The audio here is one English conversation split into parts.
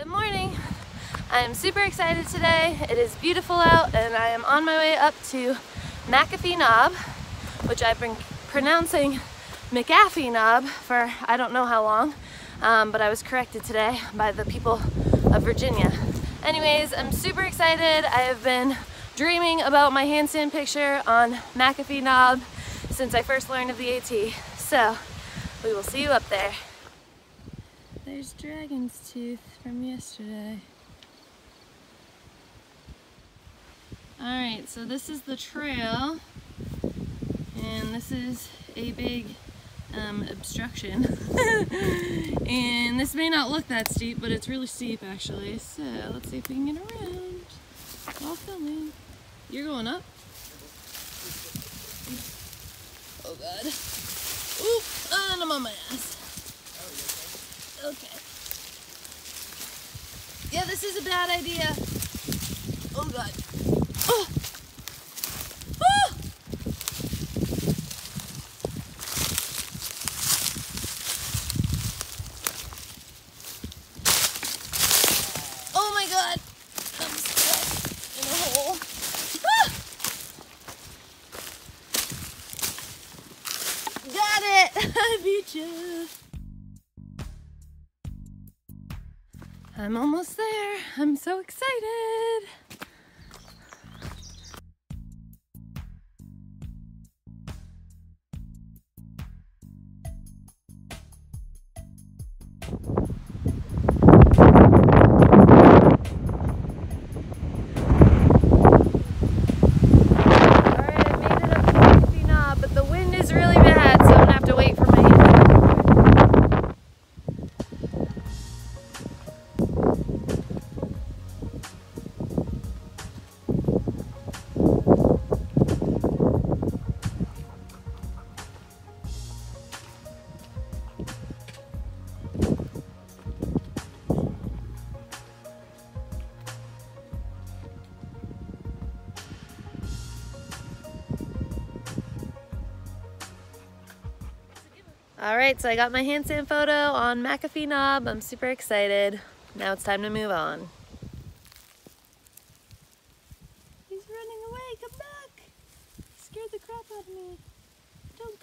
Good morning. I am super excited today. It is beautiful out and I am on my way up to McAfee Knob, which I've been pronouncing McAfee Knob for I don't know how long, but I was corrected today by the people of Virginia. Anyways, I'm super excited. I have been dreaming about my handstand picture on McAfee Knob since I first learned of the AT. So we will see you up there. There's Dragon's Tooth from yesterday. Alright, so this is the trail, and this is a big obstruction. And this may not look that steep, but it's really steep actually. So let's see if we can get around. All coming. You're going up? Oh god. Oop! And I'm on my ass. Okay. Yeah, this is a bad idea. Oh god. Oh! Oh! Oh my god! I'm stuck in a hole. Ah! Got it! I beat you! I'm almost there. I'm so excited. Alright, so I got my handstand photo on McAfee Knob. I'm super excited. Now it's time to move on. He's running away, come back! He scared the crap out of me. Don't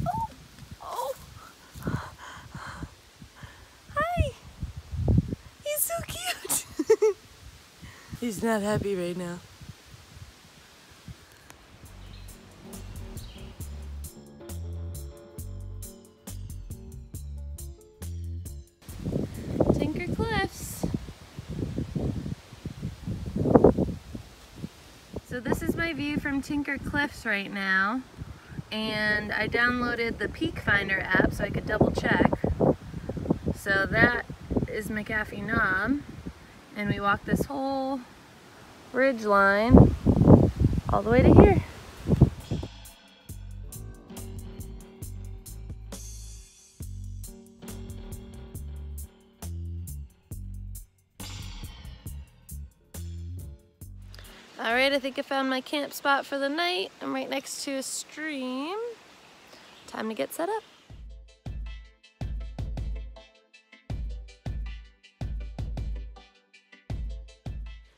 go. Oh! Oh! Hi! He's so cute! He's not happy right now. Tinker Cliffs. So this is my view from Tinker Cliffs right now, and I downloaded the Peak Finder app so I could double check. So that is McAfee Knob, and we walked this whole ridge line all the way to here. Alright, I think I found my camp spot for the night. I'm right next to a stream. Time to get set up.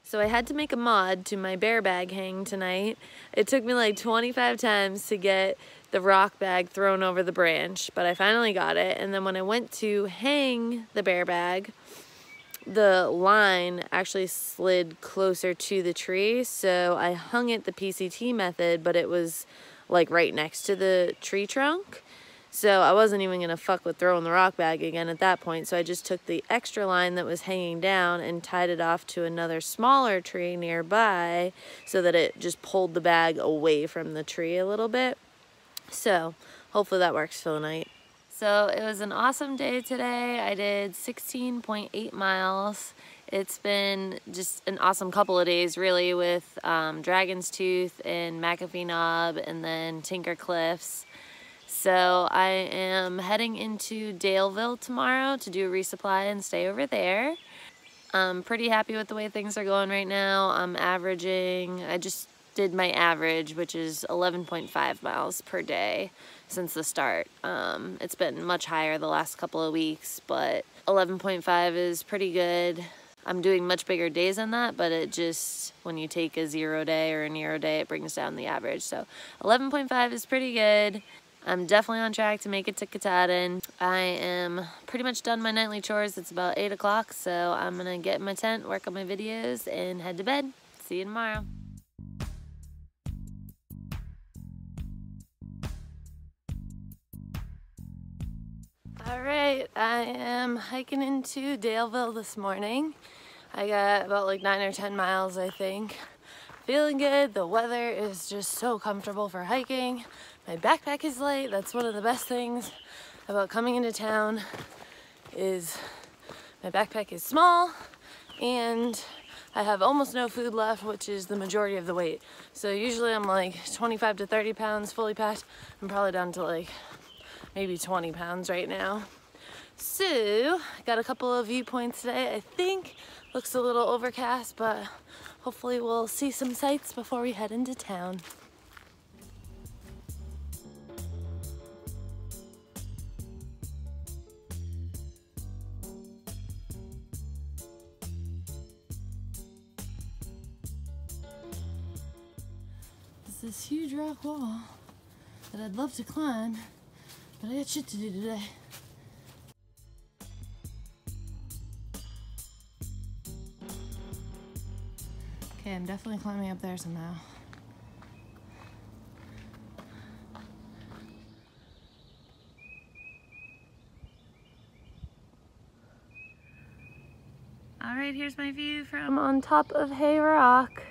So I had to make a mod to my bear bag hang tonight. It took me like 25 times to get the rock bag thrown over the branch, but I finally got it. And then when I went to hang the bear bag, the line actually slid closer to the tree, so I hung it the PCT method, but it was like right next to the tree trunk, so I wasn't even gonna fuck with throwing the rock bag again at that point. So I just took the extra line that was hanging down and tied it off to another smaller tree nearby so that it just pulled the bag away from the tree a little bit. So hopefully that works for the night. So it was an awesome day today. I did 16.8 miles. It's been just an awesome couple of days really with Dragon's Tooth and McAfee Knob and then Tinker Cliffs. So I am heading into Daleville tomorrow to do a resupply and stay over there. I'm pretty happy with the way things are going right now. I'm averaging, I just did my average, which is 11.5 miles per day since the start. It's been much higher the last couple of weeks, but 11.5 is pretty good. I'm doing much bigger days than that, but it just, when you take a 0 day or a zero day, it brings down the average. So 11.5 is pretty good. I'm definitely on track to make it to Katahdin. I am pretty much done my nightly chores. It's about 8 o'clock, so I'm gonna get in my tent, work on my videos, and head to bed. See you tomorrow. All right, I am hiking into Daleville this morning. I got about like 9 or 10 miles, I think. Feeling good. The weather is just so comfortable for hiking. My backpack is light. That's one of the best things about coming into town, is my backpack is small and I have almost no food left, which is the majority of the weight. So usually I'm like 25 to 30 pounds fully packed. I'm probably down to like maybe 20 pounds right now. So got a couple of viewpoints today. I think looks a little overcast, but hopefully we'll see some sights before we head into town. It's this huge rock wall that I'd love to climb, but I got shit to do today. Okay, I'm definitely climbing up there somehow. All right, here's my view from on top of Hay Rock.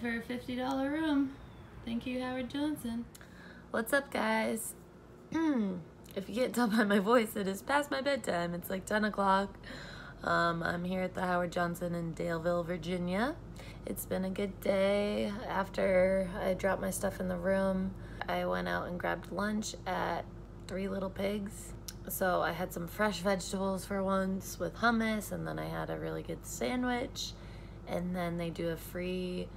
For a $50 room. Thank you, Howard Johnson. What's up, guys? If you can't tell by my voice, it is past my bedtime. It's like 10 o'clock. I'm here at the Howard Johnson in Daleville, Virginia. It's been a good day. After I dropped my stuff in the room, I went out and grabbed lunch at Three Little Pigs. So I had some fresh vegetables for once with hummus, and then I had a really good sandwich. And then they do a free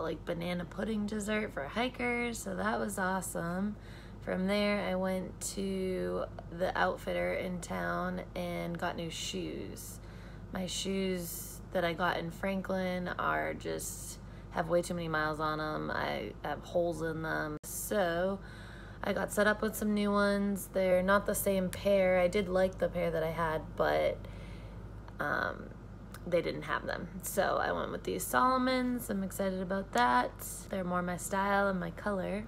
like banana pudding dessert for hikers, so that was awesome. From there I went to the outfitter in town and got new shoes. My shoes that I got in Franklin are just have way too many miles on them. I have holes in them, so I got set up with some new ones. They're not the same pair. I did like the pair that I had, but they didn't have them. So I went with these Salomons. I'm excited about that. They're more my style and my color.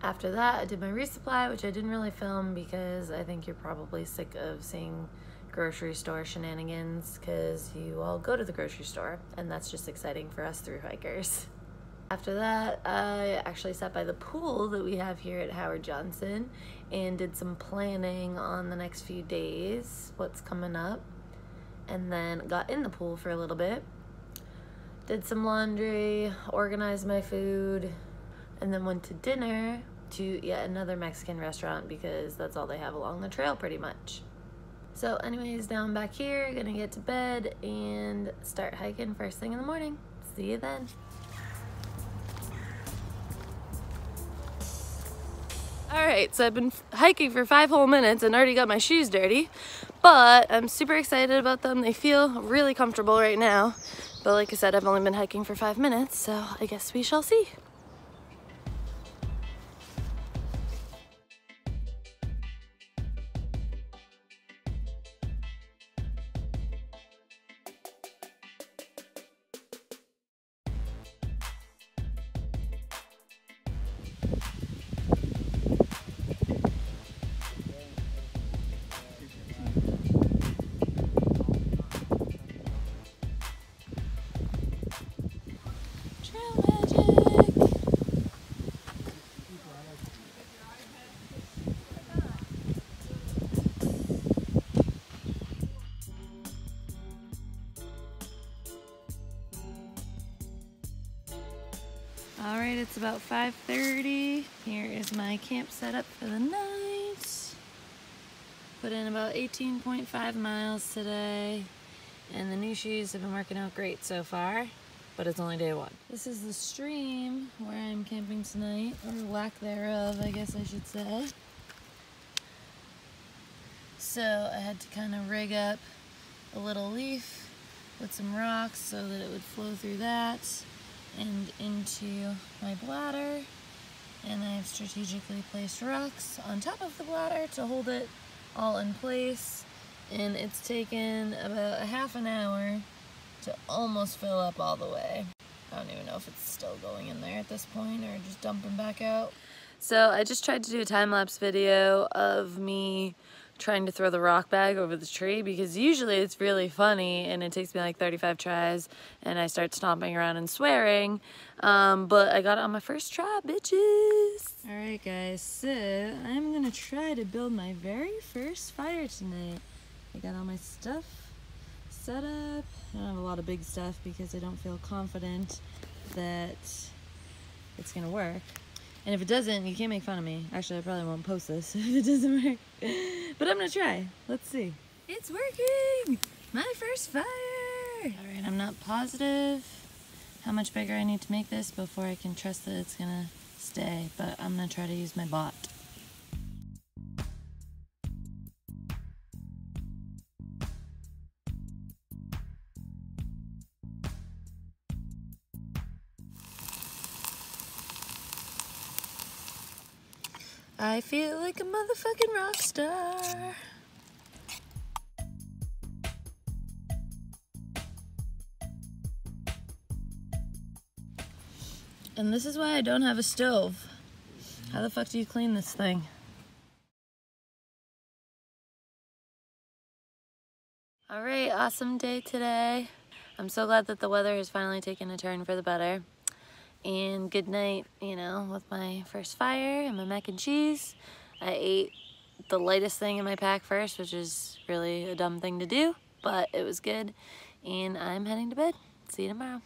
After that, I did my resupply, which I didn't really film because I think you're probably sick of seeing grocery store shenanigans because you all go to the grocery store, and that's just exciting for us through hikers. After that, I actually sat by the pool that we have here at Howard Johnson and did some planning on the next few days, what's coming up. And then got in the pool for a little bit, did some laundry, organized my food, and then went to dinner to yet another Mexican restaurant because that's all they have along the trail pretty much. So anyways, now I'm back here, gonna get to bed and start hiking first thing in the morning. See you then. Alright, so I've been hiking for 5 whole minutes and already got my shoes dirty, but I'm super excited about them. They feel really comfortable right now, but like I said, I've only been hiking for 5 minutes, so I guess we shall see. All right, it's about 5:30. Here is my camp setup for the night. Put in about 18.5 miles today, and the new shoes have been working out great so far, but it's only day one. This is the stream where I'm camping tonight, or lack thereof, I guess I should say. So I had to kind of rig up a little leaf with some rocks so that it would flow through that and into my bladder, and I've strategically placed rocks on top of the bladder to hold it all in place, and it's taken about a half an hour to almost fill up all the way. I don't even know if it's still going in there at this point or just dumping back out. So I just tried to do a time-lapse video of me trying to throw the rock bag over the tree, because usually it's really funny and it takes me like 35 tries and I start stomping around and swearing, but I got it on my first try, bitches. Alright guys, so I'm gonna try to build my very first fire tonight. I got all my stuff set up. I don't have a lot of big stuff because I don't feel confident that it's gonna work. And if it doesn't, you can't make fun of me. Actually, I probably won't post this if it doesn't work. But I'm gonna try. Let's see. It's working! My first fire! Alright, I'm not positive how much bigger I need to make this before I can trust that it's gonna stay. But I'm gonna try to use my bot. I feel like a motherfucking rock star. And this is why I don't have a stove. How the fuck do you clean this thing? All right, awesome day today. I'm so glad that the weather has finally taken a turn for the better. And good night, you know, with my first fire and my mac and cheese. I ate the lightest thing in my pack first, which is really a dumb thing to do, but it was good. And I'm heading to bed. See you tomorrow.